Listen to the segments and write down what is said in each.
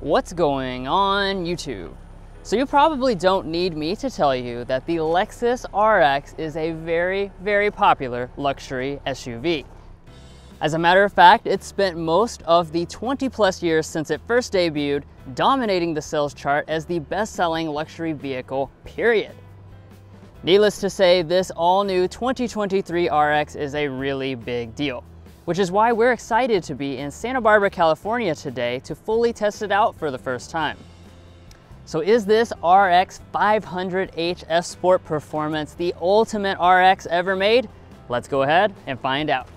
What's going on YouTube? So you probably don't need me to tell you that the Lexus RX is a very, very popular luxury SUV. As a matter of fact, it spent most of the 20 plus years since it first debuted dominating the sales chart as the best-selling luxury vehicle, period. Needless to say, this all-new 2023 RX is a really big deal, which is why we're excited to be in Santa Barbara, California today to fully test it out for the first time. So is this RX 500h F-Sport performance the ultimate RX ever made? Let's go ahead and find out.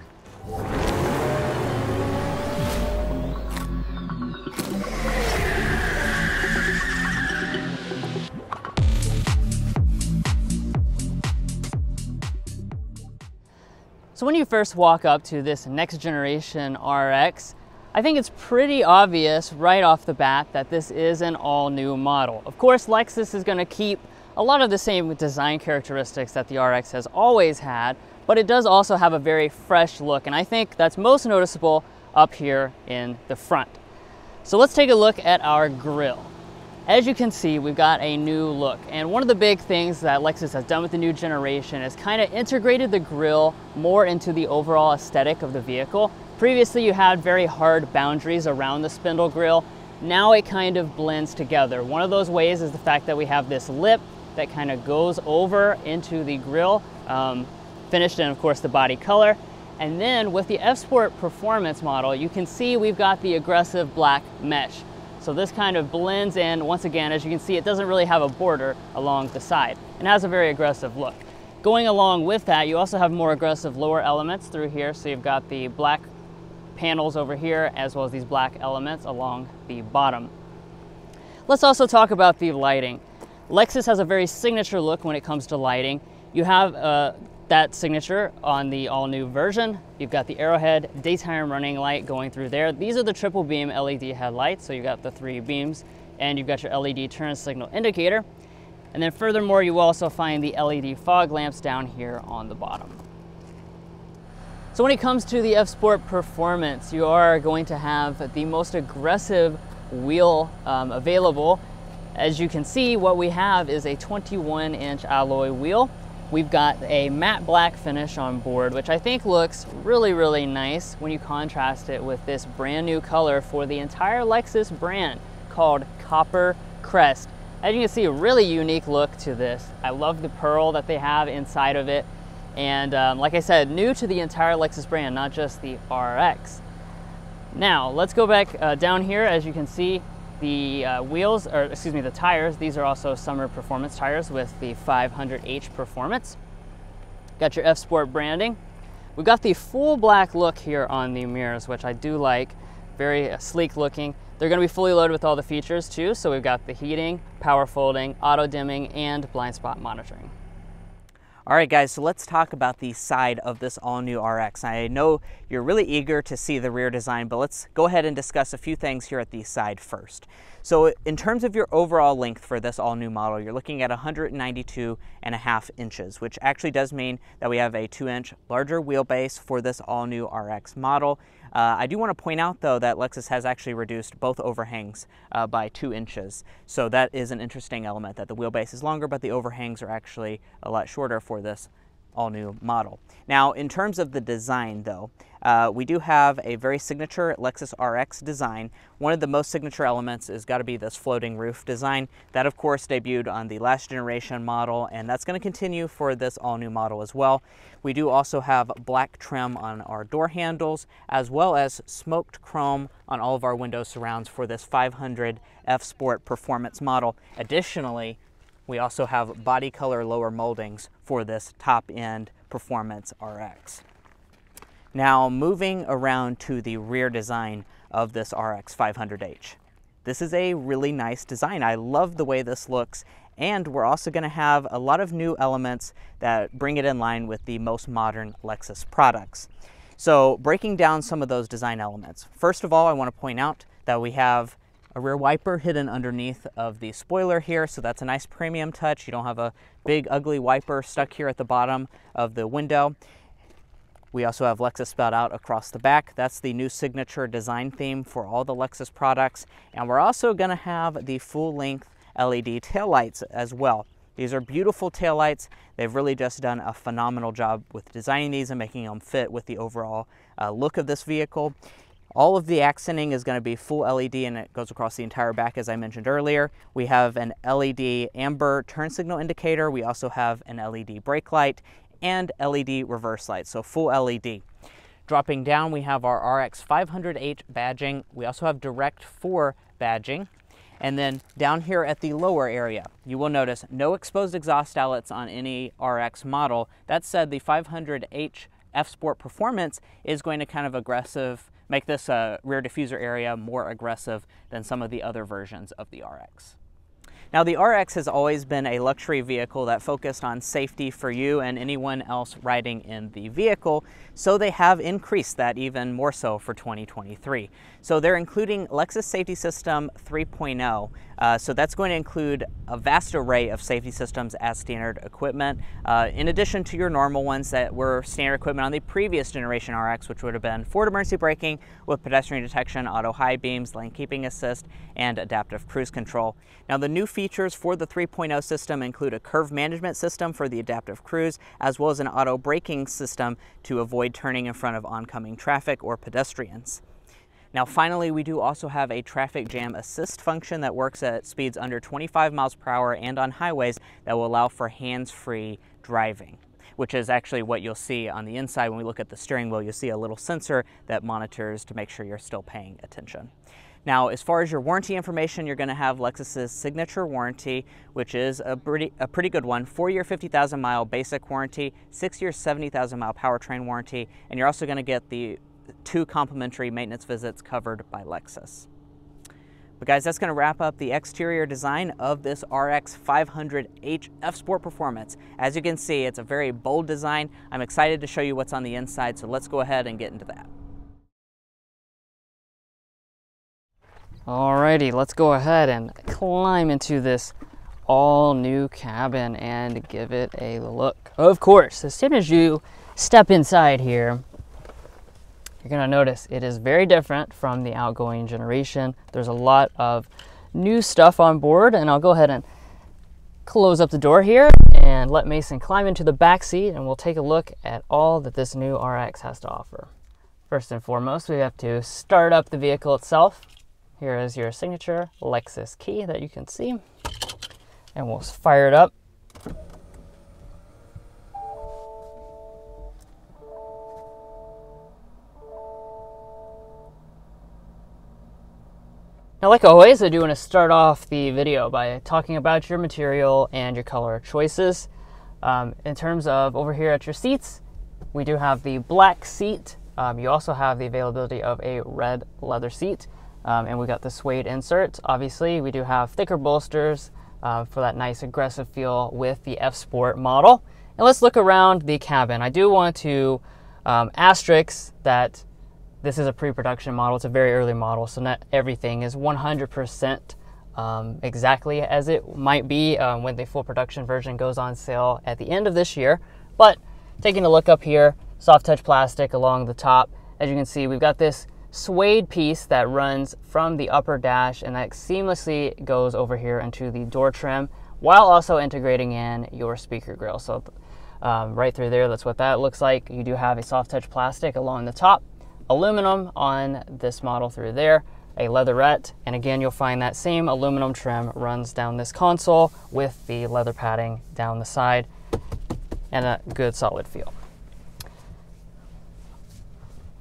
So when you first walk up to this next generation RX, I think it's pretty obvious right off the bat that this is an all-new model. Of course, Lexus is going to keep a lot of the same design characteristics that the RX has always had, but it does also have a very fresh look, and I think that's most noticeable up here in the front. So let's take a look at our grille. As you can see, we've got a new look, and one of the big things that Lexus has done with the new generation is kind of integrated the grille more into the overall aesthetic of the vehicle. Previously, you had very hard boundaries around the spindle grille. Now it kind of blends together. One of those ways is the fact that we have this lip that kind of goes over into the grille, finished in, of course, the body color. And then with the F-Sport performance model, you can see we've got the aggressive black mesh. So this kind of blends in. Once again, as you can see, it doesn't really have a border along the side and has a very aggressive look. Going along with that, you also have more aggressive lower elements through here. So you've got the black panels over here, as well as these black elements along the bottom. Let's also talk about the lighting. Lexus has a very signature look when it comes to lighting. You have that signature on the all-new version. You've got the Arrowhead daytime running light going through there. These are the triple beam LED headlights, so you've got the three beams, and you've got your LED turn signal indicator. And then furthermore, you will also find the LED fog lamps down here on the bottom. So when it comes to the F-Sport performance, you are going to have the most aggressive wheel available. As you can see, what we have is a 21-inch alloy wheel. We've got a matte black finish on board, which I think looks really, really nice when you contrast it with this brand new color for the entire Lexus brand called Copper Crest. As you can see, a really unique look to this. I love the pearl that they have inside of it. And like I said, new to the entire Lexus brand, not just the RX. Now, let's go back down here. As you can see, the the tires, these are also summer performance tires with the 500h performance. Got your F-Sport branding. We've got the full black look here on the mirrors, which I do like. Very sleek looking. They're going to be fully loaded with all the features too. So we've got the heating, power folding, auto dimming, and blind spot monitoring. All right, guys, so let's talk about the side of this all-new RX. I know you're really eager to see the rear design, but let's go ahead and discuss a few things here at the side first. So in terms of your overall length for this all-new model, you're looking at 192.5 inches, which actually does mean that we have a 2-inch larger wheelbase for this all-new RX model. I do want to point out, though, that Lexus has actually reduced both overhangs by 2 inches. So that is an interesting element, that the wheelbase is longer, but the overhangs are actually a lot shorter for this all-new model. Now, in terms of the design, though, we do have a very signature Lexus RX design. One of the most signature elements has got to be this floating roof design. That, of course, debuted on the last generation model, and that's going to continue for this all-new model as well. We do also have black trim on our door handles, as well as smoked chrome on all of our window surrounds for this 500 F-Sport performance model. Additionally, we also have body color lower moldings for this top-end performance RX. Now, moving around to the rear design of this RX 500h. This is a really nice design. I love the way this looks, and we're also going to have a lot of new elements that bring it in line with the most modern Lexus products. So, breaking down some of those design elements. First of all, I want to point out that we have a rear wiper hidden underneath of the spoiler here, so that's a nice premium touch. You don't have a big ugly wiper stuck here at the bottom of the window. We also have Lexus spelled out across the back. That's the new signature design theme for all the Lexus products. And we're also going to have the full-length LED taillights as well. These are beautiful taillights. They've really just done a phenomenal job with designing these and making them fit with the overall look of this vehicle. All of the accenting is going to be full LED, and it goes across the entire back, as I mentioned earlier. We have an LED amber turn signal indicator. We also have an LED brake light and LED reverse light, so full LED. Dropping down, we have our RX 500h badging. We also have Direct4 badging. And then down here at the lower area, you will notice no exposed exhaust outlets on any RX model. That said, the 500h F-Sport Performance is going to kind of make this rear diffuser area more aggressive than some of the other versions of the RX. Now, the RX has always been a luxury vehicle that focused on safety for you and anyone else riding in the vehicle, so they have increased that even more so for 2023. So they're including Lexus Safety System 3.0. So that's going to include a vast array of safety systems as standard equipment, in addition to your normal ones that were standard equipment on the previous generation RX, which would have been forward emergency braking with pedestrian detection, auto high beams, lane keeping assist, and adaptive cruise control. Now, the new features for the 3.0 system include a curve management system for the adaptive cruise, as well as an auto braking system to avoid turning in front of oncoming traffic or pedestrians. Now, finally, we do also have a traffic jam assist function that works at speeds under 25 miles per hour and on highways that will allow for hands-free driving, which is actually what you'll see on the inside. When we look at the steering wheel, you'll see a little sensor that monitors to make sure you're still paying attention. Now, as far as your warranty information, you're going to have Lexus's signature warranty, which is a pretty good one. 4-year 50,000 mile basic warranty, 6-year 70,000 mile powertrain warranty, and you're also going to get the 2 complimentary maintenance visits covered by Lexus. But guys, that's going to wrap up the exterior design of this RX 500h F-Sport Performance. As you can see, it's a very bold design. I'm excited to show you what's on the inside, so let's go ahead and get into that. Alrighty, let's go ahead and climb into this all new cabin and give it a look. Of course, as soon as you step inside here, you're gonna notice it is very different from the outgoing generation. There's a lot of new stuff on board, and I'll go ahead and close up the door here and let Mason climb into the back seat, and we'll take a look at all that this new RX has to offer. First and foremost, we have to start up the vehicle itself. Here is your signature Lexus key that you can see, and we'll fire it up. Now, like always, I do want to start off the video by talking about your material and your color choices. In terms of over here at your seats, we do have the black seat. You also have the availability of a red leather seat. And we got the suede insert. Obviously, we do have thicker bolsters for that nice aggressive feel with the F-Sport model. And let's look around the cabin. I do want to asterisk that this is a pre-production model. It's a very early model, so not everything is 100% exactly as it might be when the full production version goes on sale at the end of this year. But taking a look up here, soft touch plastic along the top. As you can see, we've got this suede piece that runs from the upper dash, and that seamlessly goes over here into the door trim, while also integrating in your speaker grille. So right through there, that's what that looks like. You do have a soft touch plastic along the top, aluminum on this model through there, a leatherette, and again, you'll find that same aluminum trim runs down this console with the leather padding down the side, and a good solid feel.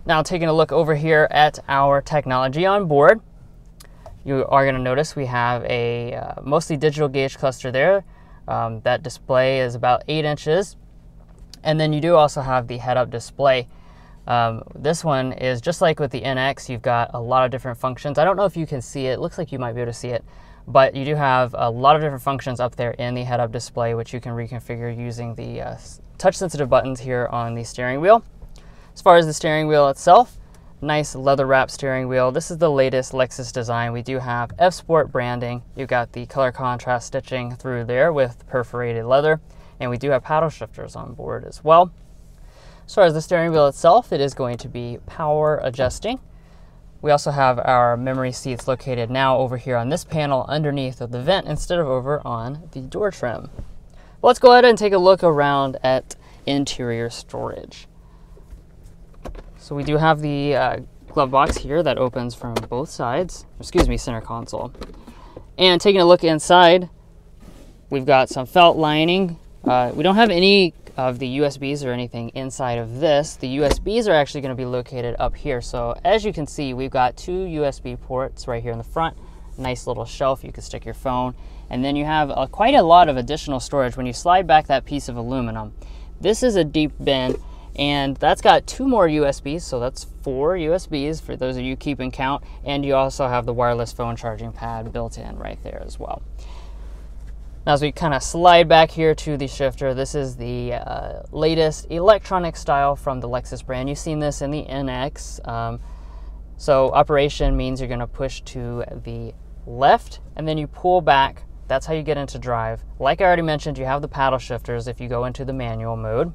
Now, taking a look over here at our technology on board, you are going to notice we have a mostly digital gauge cluster there. That display is about 8 inches. And then you do also have the head-up display. This one is just like with the NX, you've got a lot of different functions. I don't know if you can see it. It looks like you might be able to see it. But you do have a lot of different functions up there in the head-up display, which you can reconfigure using the touch-sensitive buttons here on the steering wheel. As far as the steering wheel itself, nice leather wrap steering wheel. This is the latest Lexus design. We do have F-Sport branding. You've got the color contrast stitching through there with perforated leather, and we do have paddle shifters on board as well. As far as the steering wheel itself, it is going to be power adjusting. We also have our memory seats located now over here on this panel underneath of the vent instead of over on the door trim. But let's go ahead and take a look around at interior storage. So we do have the glove box here that opens from both sides, excuse me, center console. And taking a look inside, we've got some felt lining. We don't have any of the USBs or anything inside of this. The USBs are actually going to be located up here. So as you can see, we've got two USB ports right here in the front. Nice little shelf, you can stick your phone. And then you have quite a lot of additional storage when you slide back that piece of aluminum. This is a deep bin and that's got two more USBs. So that's four USBs for those of you keeping count. And you also have the wireless phone charging pad built in right there as well. Now, as we kind of slide back here to the shifter, this is the latest electronic style from the Lexus brand. You've seen this in the NX. So operation means you're going to push to the left and then you pull back. That's how you get into drive. Like I already mentioned, you have the paddle shifters if you go into the manual mode.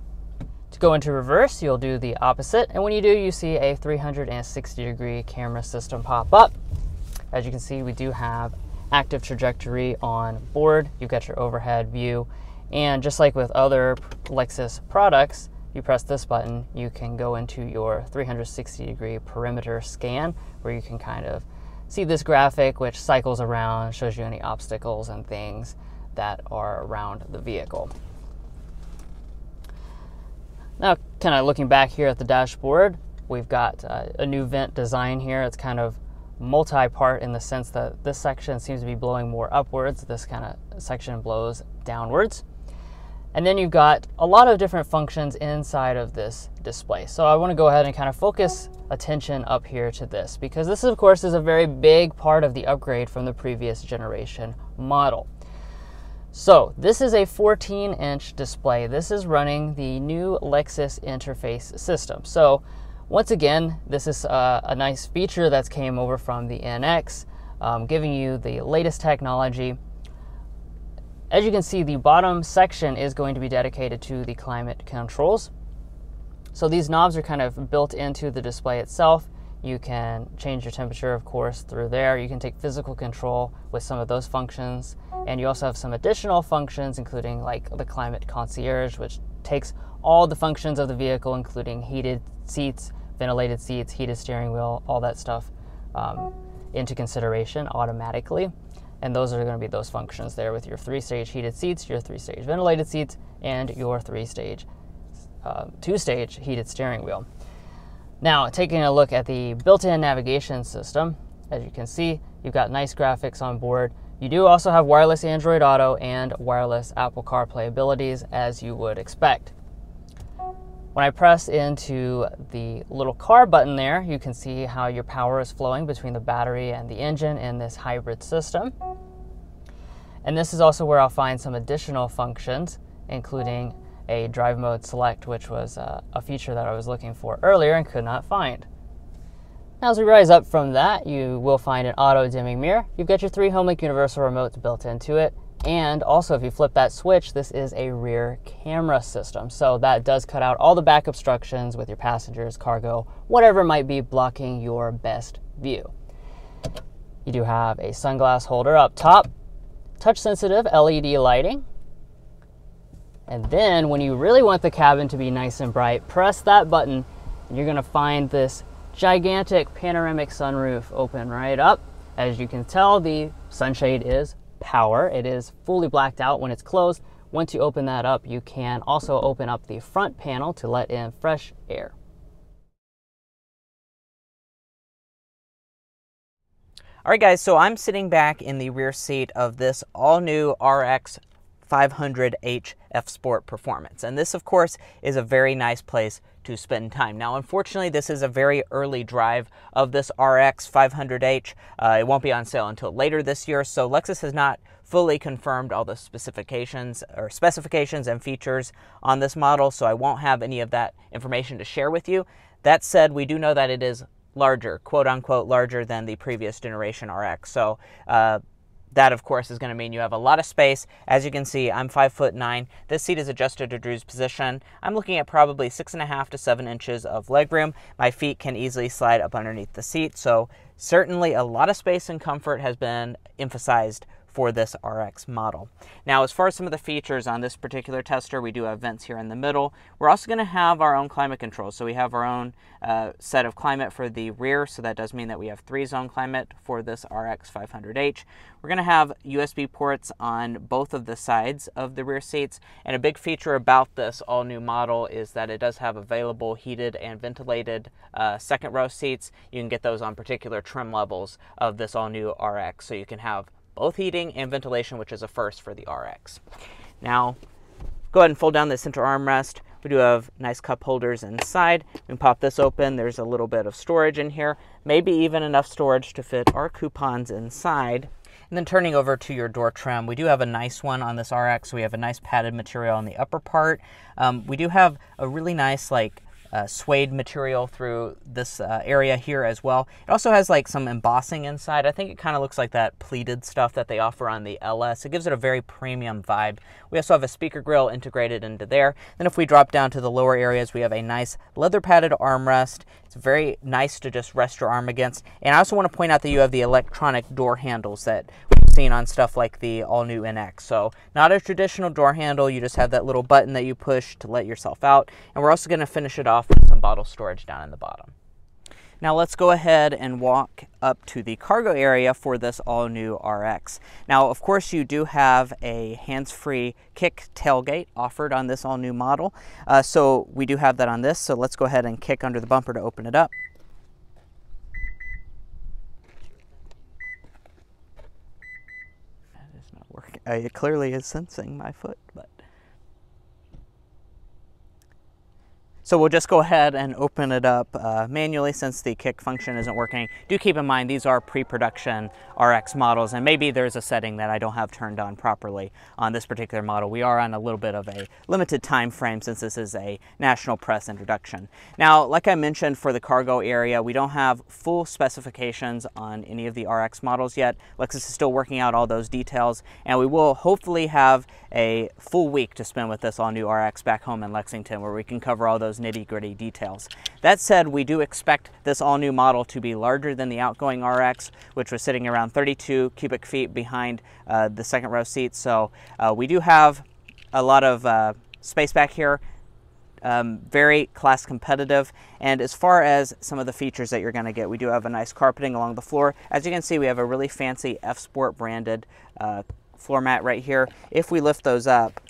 To go into reverse, you'll do the opposite. And when you do, you see a 360-degree camera system pop up. As you can see, we do have active trajectory on board. You've got your overhead view, and just like with other Lexus products, you press this button, you can go into your 360-degree perimeter scan where you can kind of see this graphic which cycles around, shows you any obstacles and things that are around the vehicle. Now, kind of looking back here at the dashboard, we've got a new vent design here. It's kind of multi-part in the sense that this section seems to be blowing more upwards, this kind of section blows downwards. And then you've got a lot of different functions inside of this display. So I want to go ahead and kind of focus attention up here to this, because this of course is a very big part of the upgrade from the previous generation model. So this is a 14-inch display. This is running the new Lexus interface system. So once again, this is a nice feature that's came over from the NX, giving you the latest technology. As you can see, the bottom section is going to be dedicated to the climate controls. So these knobs are kind of built into the display itself. You can change your temperature, of course, through there. You can take physical control with some of those functions. And you also have some additional functions, including like the climate concierge, which takes all the functions of the vehicle, including heated seats, ventilated seats, heated steering wheel, all that stuff into consideration automatically. And those are going to be those functions there with your three-stage heated seats, your three-stage ventilated seats, and your two-stage heated steering wheel. Now, taking a look at the built-in navigation system, as you can see, you've got nice graphics on board. You do also have wireless Android Auto and wireless Apple CarPlay abilities, as you would expect. When I press into the little car button there, you can see how your power is flowing between the battery and the engine in this hybrid system. And this is also where I'll find some additional functions, including a drive mode select, which was a feature that I was looking for earlier and could not find. Now, as we rise up from that, you will find an auto dimming mirror. You've got your three HomeLink universal remotes built into it. And also, if you flip that switch, this is a rear camera system. So that does cut out all the back obstructions with your passengers, cargo, whatever might be blocking your best view. You do have a sunglass holder up top, touch sensitive LED lighting. And then when you really want the cabin to be nice and bright, press that button and you're going to find this gigantic panoramic sunroof open right up. As you can tell, the sunshade is power. It is fully blacked out when it's closed. Once you open that up, you can also open up the front panel to let in fresh air. All right, guys, so I'm sitting back in the rear seat of this all-new RX 500h F-Sport Performance, and this of course is a very nice place to spend time. Now, unfortunately, this is a very early drive of this RX 500h. It won't be on sale until later this year, so Lexus has not fully confirmed all the specifications and features on this model, so I won't have any of that information to share with you. That said, we do know that it is larger, quote unquote larger, than the previous generation RX. So That, of course, is going to mean you have a lot of space. As you can see, I'm 5'9". This seat is adjusted to Drew's position. I'm looking at probably 6.5 to 7 inches of legroom. My feet can easily slide up underneath the seat. So certainly a lot of space and comfort has been emphasized for this RX model. Now, as far as some of the features on this particular tester, we do have vents here in the middle. We're also going to have our own climate control. So we have our own set of climate for the rear. So that does mean that we have 3-zone climate for this RX 500h. We're going to have USB ports on both of the sides of the rear seats. And a big feature about this all new model is that it does have available heated and ventilated second row seats. You can get those on particular trim levels of this all new RX. So you can have both heating and ventilation, which is a first for the RX. Now, go ahead and fold down the center armrest. We do have nice cup holders inside. We can pop this open. There's a little bit of storage in here, maybe even enough storage to fit our coupons inside. And then turning over to your door trim, we do have a nice one on this RX. We have a nice padded material on the upper part. We do have a really nice, like, suede material through this area here as well. It also has like some embossing inside. I think it kind of looks like that pleated stuff that they offer on the LS. It gives it a very premium vibe. We also have a speaker grille integrated into there. Then if we drop down to the lower areas, we have a nice leather padded armrest. It's very nice to just rest your arm against. And I also want to point out that you have the electronic door handles that seen on stuff like the all-new NX. So not a traditional door handle, you just have that little button that you push to let yourself out. And we're also going to finish it off with some bottle storage down in the bottom. Now let's go ahead and walk up to the cargo area for this all-new RX. Now, of course, you do have a hands-free kick tailgate offered on this all-new model. So we do have that on this. So let's go ahead and kick under the bumper to open it up. It clearly is sensing my foot, but. So we'll just go ahead and open it up manually since the kick function isn't working. Do keep in mind, these are pre-production RX models, and maybe there's a setting that I don't have turned on properly on this particular model. We are on a little bit of a limited time frame since this is a national press introduction. Now, like I mentioned, for the cargo area, we don't have full specifications on any of the RX models yet. Lexus is still working out all those details, and we will hopefully have a full week to spend with this all-new RX back home in Lexington, where we can cover all those nitty-gritty details. That said, we do expect this all-new model to be larger than the outgoing RX, which was sitting around 32 cubic feet behind the second row seat. So we do have a lot of space back here, very class competitive. And as far as some of the features that you're going to get, we do have a nice carpeting along the floor. As you can see, we have a really fancy F-Sport branded floor mat right here. If we lift those up,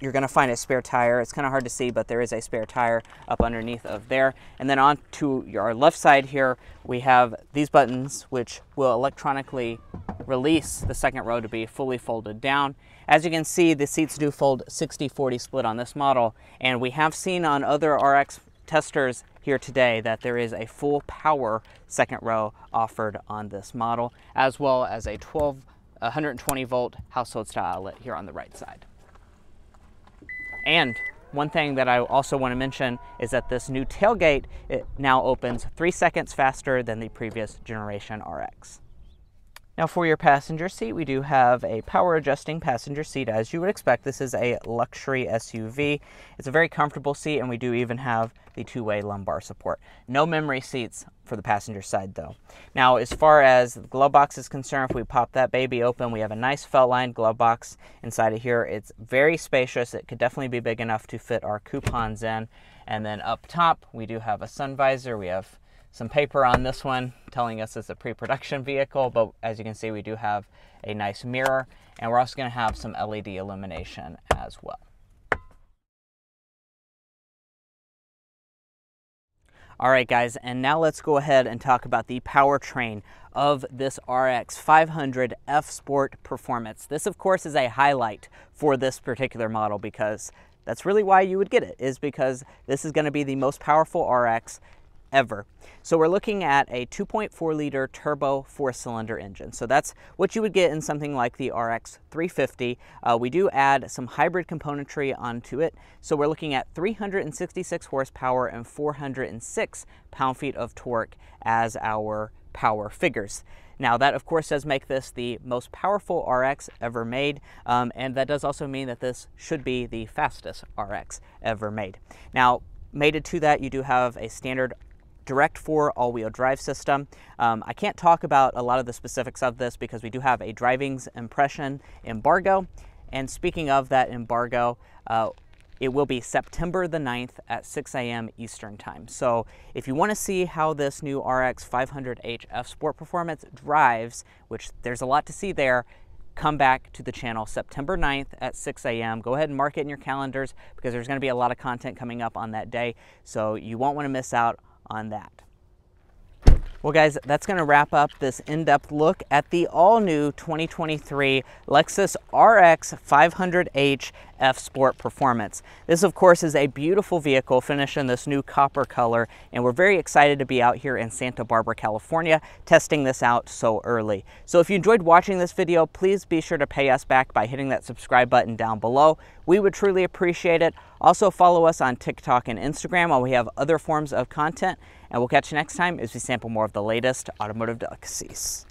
you're going to find a spare tire. It's kind of hard to see, but there is a spare tire up underneath of there. And then on to our left side here, we have these buttons, which will electronically release the second row to be fully folded down. As you can see, the seats do fold 60-40 split on this model. And we have seen on other RX testers here today that there is a full power second row offered on this model, as well as a 120-volt household style outlet here on the right side. And one thing that I also want to mention is that this new tailgate, it now opens 3 seconds faster than the previous generation RX. Now for your passenger seat, we do have a power adjusting passenger seat. As you would expect, this is a luxury SUV. It's a very comfortable seat, and we do even have the two-way lumbar support. No memory seats for the passenger side though. Now, as far as the glove box is concerned, if we pop that baby open, we have a nice felt-lined glove box inside of here. It's very spacious. It could definitely be big enough to fit our coupons in. And then up top, we do have a sun visor. We have some paper on this one telling us it's a pre-production vehicle, but as you can see, we do have a nice mirror, and we're also going to have some LED illumination as well. All right, guys, and now let's go ahead and talk about the powertrain of this RX 500 F-Sport Performance. This, of course, is a highlight for this particular model because that's really why you would get it, is because this is going to be the most powerful RX ever. So we're looking at a 2.4-liter turbo 4-cylinder engine. So that's what you would get in something like the RX 350. We do add some hybrid componentry onto it. So we're looking at 366 horsepower and 406 pound-feet of torque as our power figures. Now that of course does make this the most powerful RX ever made, and that does also mean that this should be the fastest RX ever made. Now, mated to that, you do have a standard Direct4 all-wheel drive system. I can't talk about a lot of the specifics of this because we do have a driving's impression embargo. And speaking of that embargo, it will be September the 9th at 6 a.m. Eastern time. So if you want to see how this new RX 500h F-Sport Performance drives, which there's a lot to see there, come back to the channel September 9th at 6 a.m. Go ahead and mark it in your calendars because there's going to be a lot of content coming up on that day. So you won't want to miss out on that. Well guys, that's going to wrap up this in-depth look at the all-new 2023 Lexus RX 500h F-Sport Performance. This of course is a beautiful vehicle finished in this new copper color, and we're very excited to be out here in Santa Barbara, California, testing this out so early. So if you enjoyed watching this video, please be sure to pay us back by hitting that subscribe button down below. We would truly appreciate it. Also follow us on TikTok and Instagram while we have other forms of content, and we'll catch you next time as we sample more of the latest automotive delicacies.